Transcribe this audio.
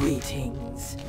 Greetings.